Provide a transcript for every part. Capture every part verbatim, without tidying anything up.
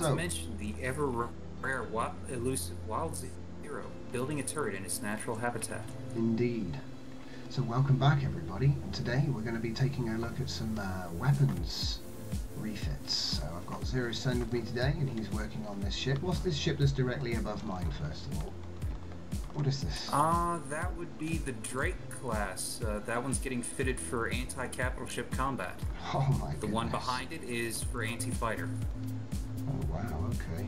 Not so. to mention the ever rare, wild, elusive wild zero, building a turret in its natural habitat. Indeed. So welcome back, everybody. Today we're going to be taking a look at some uh, weapons refits. So I've got Zero Sun with me today, and he's working on this ship. What's this ship that's directly above mine, first of all? What is this? Uh, that would be the Drake class. Uh, that one's getting fitted for anti-capital ship combat. Oh my god. The one behind it is for anti-fighter. Oh wow, okay.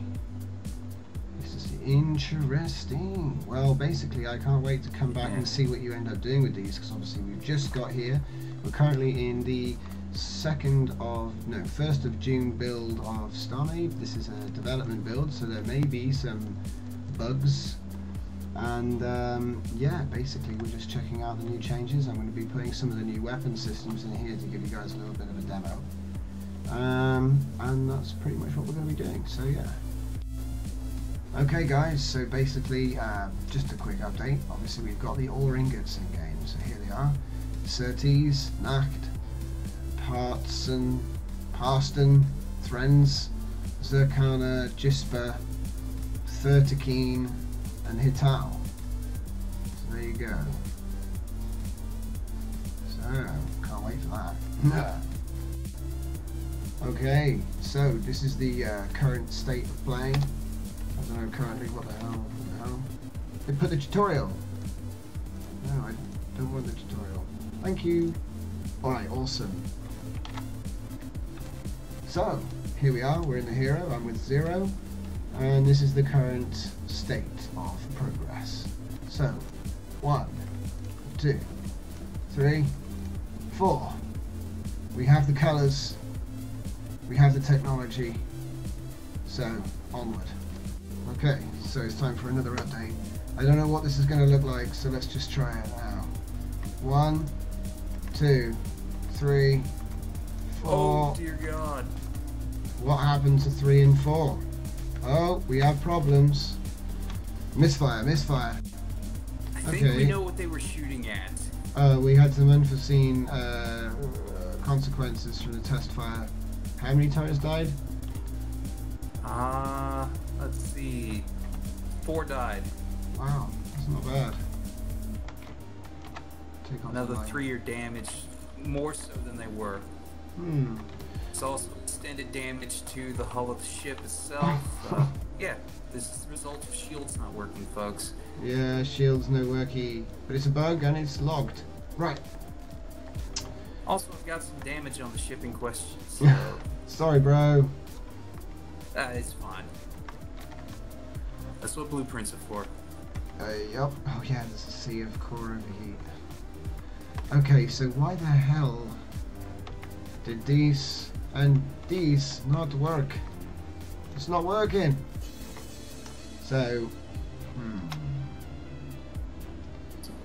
This is interesting. Well, basically, I can't wait to come back yeah. and see what you end up doing with these, because obviously we've just got here. We're currently in the second of, no, first of June build of StarMade. This is a development build, so there may be some bugs. And um, yeah, basically we're just checking out the new changes. I'm going to be putting some of the new weapon systems in here to give you guys a little bit of a demo. Um, and that's pretty much what we're going to be doing, so yeah. Okay guys, so basically uh, just a quick update. Obviously we've got the ore ingots in game, so here they are. Certes, Nacht, Parston, Parston, Threnz, Zircana, Jisper, Thurtikeen, and Hital. So there you go. So, can't wait for that. Yeah. Okay, so this is the uh, current state of play. I don't know currently what the hell, what the hell. They put the tutorial. No, I don't want the tutorial. Thank you. Alright, awesome. So, here we are, we're in the hero, I'm with Zero. And this is the current state of progress. So, one, two, three, four. We have the colours, we have the technology, so onward. Okay, so it's time for another update. I don't know what this is going to look like, so let's just try it now. One, two, three, four. Oh dear God. What happened to three and four? Oh, we have problems. Misfire, misfire. I think okay. we know what they were shooting at. Uh, we had some unforeseen uh, consequences from the test fire. How many tires died? Uh, let's see. Four died. Wow, that's not bad. Take off Another three are damaged, more so than they were. Hmm. It's also extended damage to the hull of the ship itself. uh, yeah, this is the result of shields not working, folks. Yeah, shields no worky, but it's a bug and it's logged. Right. Also, I've got some damage on the ship in question, so... Sorry, bro. Uh, it's fine. That's what blueprints are for. Uh, yup. Oh yeah, there's a sea of core overheat. Okay, so why the hell did these... and these not work? It's not working. So, hmm.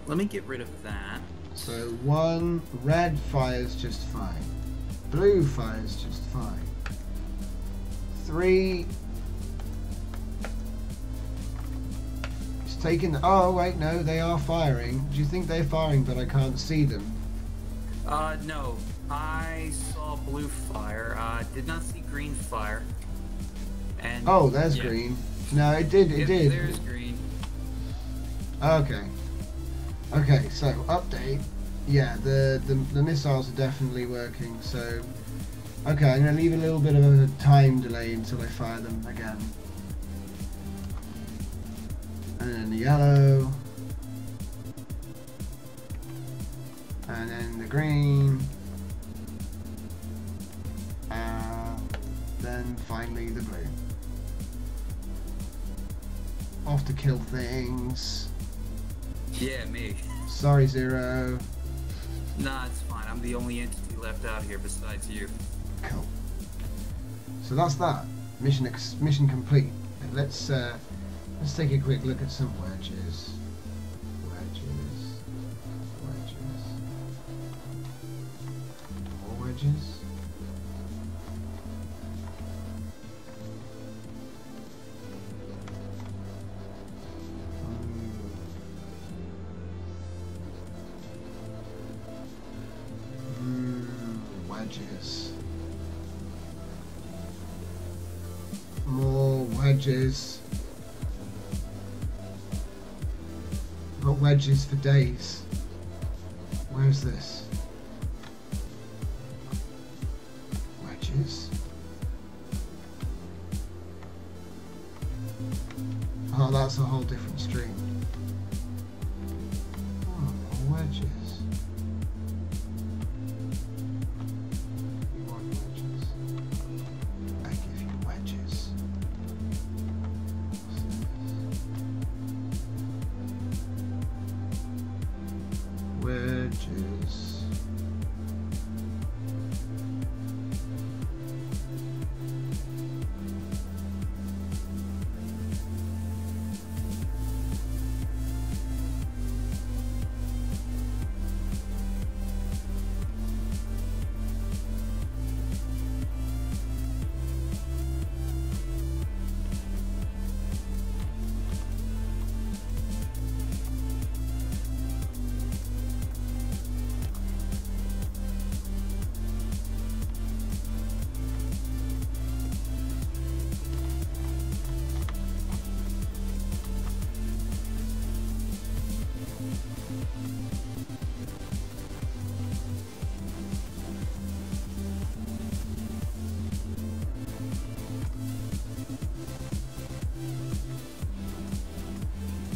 Let me get rid of that. So one red fires just fine. Blue fires just fine. Three. It's taking. The, oh wait, no, they are firing. Do you think they're firing, but I can't see them? Uh, no. I saw blue fire. I uh, did not see green fire. And oh, there's yeah. green. No, it did. It yep, did. There's green. Okay. Okay. So update. Yeah, the, the the missiles are definitely working. So okay, I'm gonna leave a little bit of a time delay until I fire them again. And then the yellow. And then the green. Then finally the blue. Off to kill things. Yeah, me. Sorry, Zero. Nah, it's fine. I'm the only entity left out here besides you. Cool. So that's that. Mission ex mission complete. Let's uh, let's take a quick look at some wedges. Wedges. Wedges. More wedges. wedges. I've got wedges for days. Where's this? Wedges. Oh, that's a whole different stream. Oh, wedges. You want wedges? I give you wedges.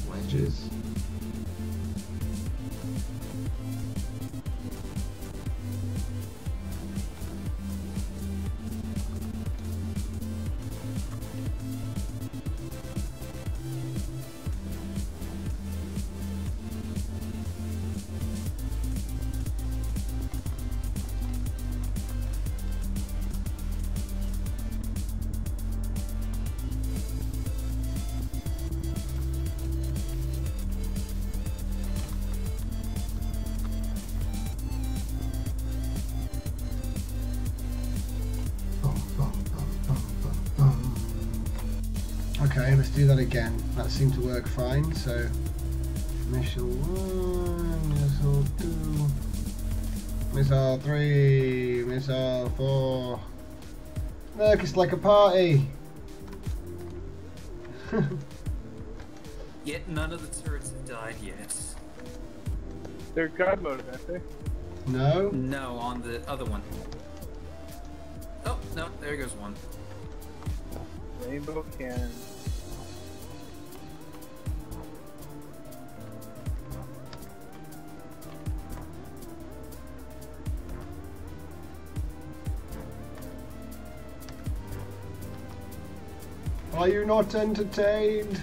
What's this? Wedges. Okay, let's do that again. That seemed to work fine, so initial one, missile two, missile three, missile four. Look, it's like a party! Yet none of the turrets have died yet. They're guard mode, aren't they? No? No, on the other one. Oh, no, there goes one. Rainbow cannon. Are you not entertained?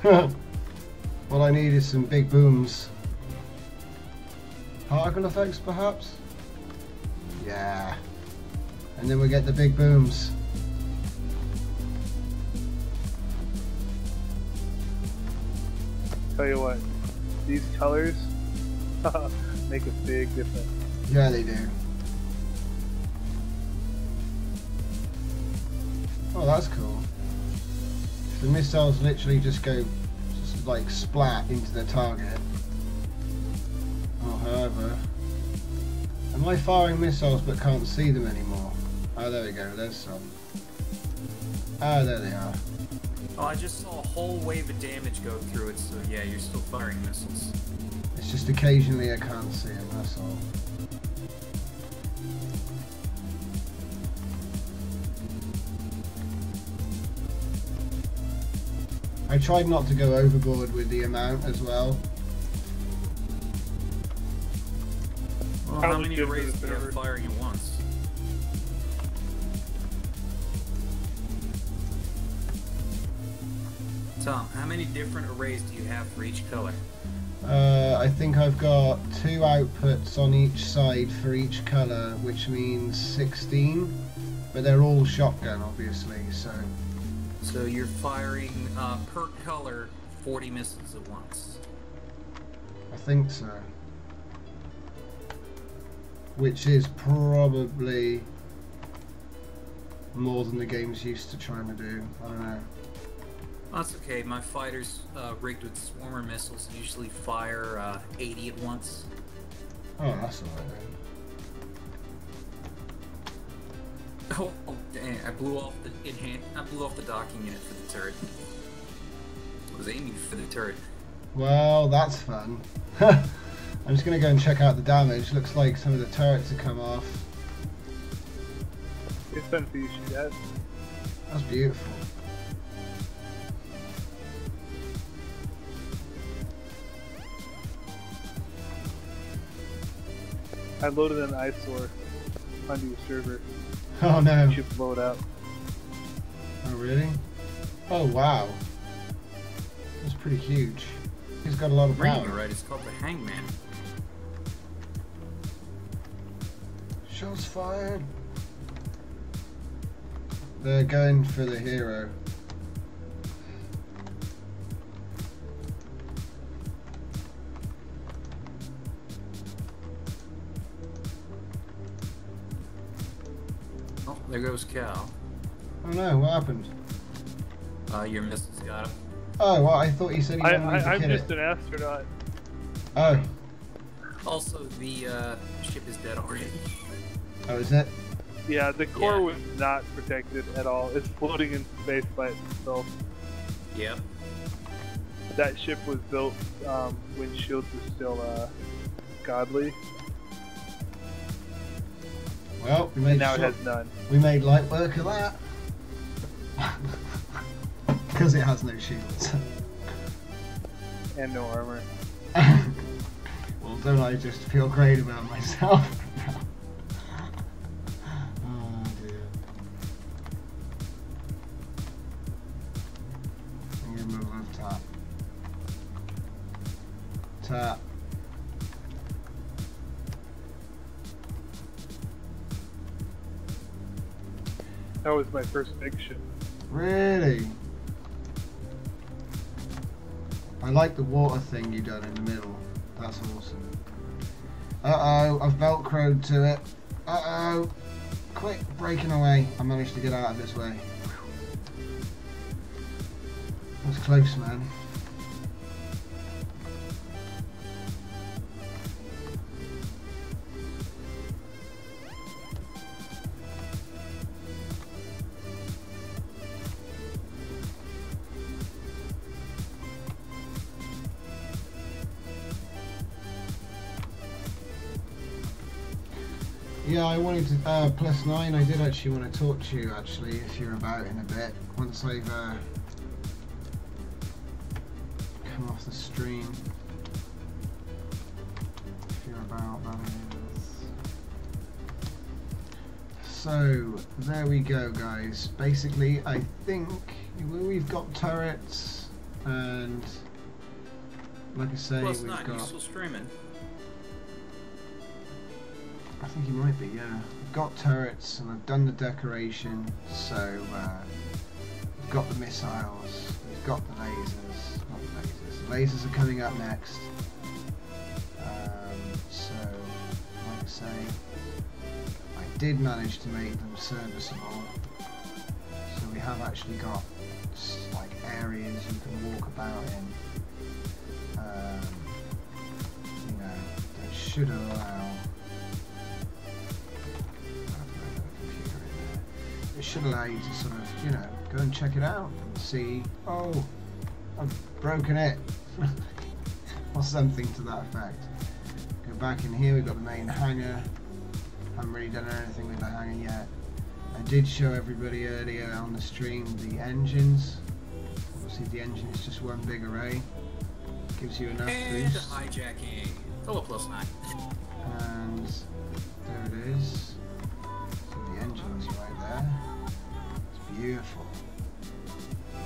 What I need is some big booms. Particle effects, perhaps? Yeah. And then we get the big booms. Tell you what, these colors make a big difference. Yeah, they do. Oh, that's cool. The missiles literally just go, just like splat into the target. Or however. Am I firing missiles but can't see them anymore? Oh, there we go, there's some. Oh, there they are. Oh, I just saw a whole wave of damage go through it, so yeah, you're still firing missiles. It's just occasionally I can't see them, that's all. I tried not to go overboard with the amount as well. Well, how many arrays do you have firing at once? Tom, how many different arrays do you have for each color? Uh, I think I've got two outputs on each side for each color, which means sixteen, but they're all shotgun, obviously, so... So you're firing uh, per color forty missiles at once. I think so. Which is probably more than the game's used to trying to do. I don't know. That's okay. My fighters uh, rigged with swarmer missiles usually fire uh, eighty at once. Oh, that's alright then. Oh, I blew off the enhan I blew off the docking unit for the turret. I was aiming for the turret. Well, that's fun. I'm just gonna go and check out the damage. Looks like some of the turrets have come off. It's fun for you, she does. That's beautiful. I loaded an eyesore onto your server. Oh no. You should blow it out. Oh really? Oh wow. That's pretty huge. He's got a lot of power. Right, it's called the Hangman. Shots fired. They're going for the hero. Oh, there goes Cal. Oh no, what happened? Uh, your missiles got him. Oh, well, I thought you said he wanted I, I, to I'm hit just it. an astronaut. Oh. Also, the uh, ship is dead already. Oh, is it? Yeah, the core yeah. was not protected at all. It's floating in space by itself. Yep. That ship was built um, when shields were still uh, godly. Well, we made now it has none. We made light work of that. Because it has no shields. And no armor. Well, don't I just feel great about myself? Oh dear. I'm gonna move on top. Tap. That was my first big ship. Really? I like the water thing you done in the middle. That's awesome. Uh-oh, I've velcroed to it. Uh-oh. Quick, breaking away. I managed to get out of this way. That was close, man. Yeah, I wanted to, uh, plus nine, I did actually want to talk to you, actually, if you're about in a bit, once I've, uh, come off the stream, if you're about, that is. So, there we go, guys. Basically, I think we've got turrets, and, like I say, plus we've nine, got... Plus nine, you're still streaming. I think he might be, yeah. I've got turrets and I've done the decoration, so uh, I've got the missiles, I've got the lasers, not the lasers, the lasers are coming up next. Um, so, like I say, I did manage to make them serviceable, so we have actually got like areas you can walk about in, um, you know, that should allow It should allow you to sort of, you know, go and check it out and see, oh, I've broken it, or something to that effect. Go back in here, we've got the main hangar. I haven't really done anything with the hangar yet. I did show everybody earlier on the stream the engines. Obviously the engine is just one big array. Gives you enough and boost. And hijacking. Oh, plus nine. And there it is. So the engine's right there. Beautiful. Uh,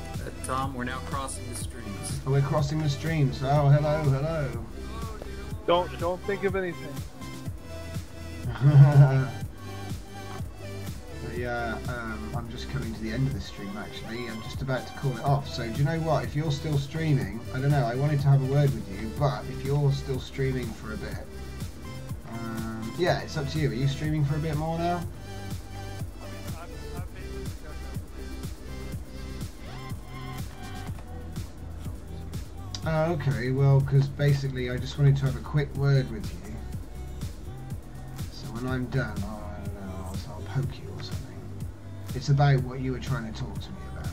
Tom, we're now crossing the streams. Oh, we're crossing the streams. Oh, hello, hello. Don't, don't think of anything. Yeah, um, I'm just coming to the end of the stream, actually. I'm just about to call it off. So, do you know what? If you're still streaming, I don't know, I wanted to have a word with you, but if you're still streaming for a bit, um, yeah, it's up to you. Are you streaming for a bit more now? Oh, okay, well, because basically I just wanted to have a quick word with you. So when I'm done, I'll, I don't know, I'll, I'll poke you or something. It's about what you were trying to talk to me about.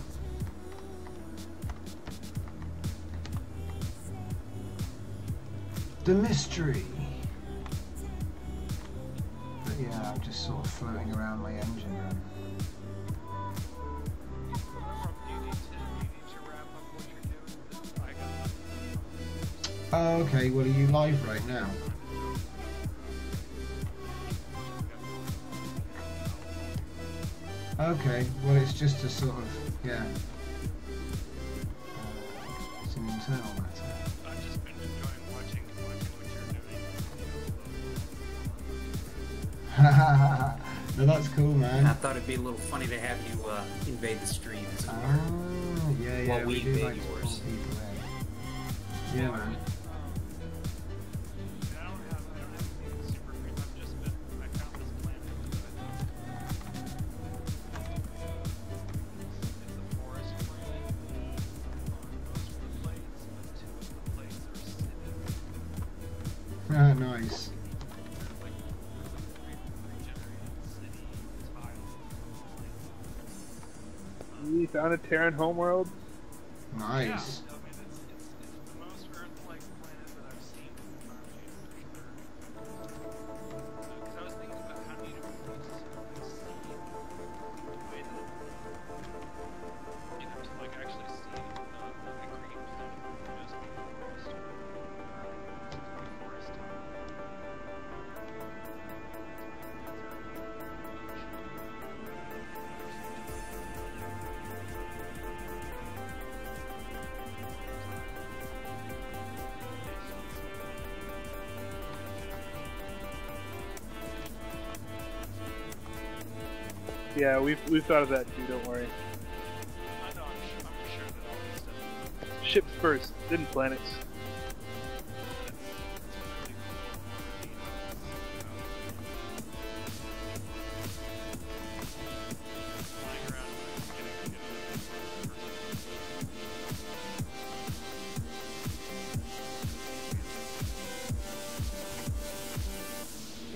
The mystery. But yeah, I'm just sort of floating around my engine room. Oh, okay, well, are you live right now? Okay, well, it's just a sort of, yeah, it's an internal matter. I've just been enjoying watching, watching what you're doing. No, that's cool, man. I thought it'd be a little funny to have you uh, invade the stream. Oh, yeah, yeah, well, we, we do like to pull people in. Yeah, man. Ah, nice. We found a Terran homeworld. Nice. Yeah. Yeah, we've, we've thought of that too, don't worry. I know, I'm, I'm sure that all this stuff... Ships first, then planets.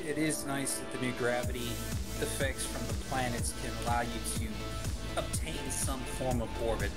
It is nice that the new gravity effects from the planets can allow you to obtain some form of orbit.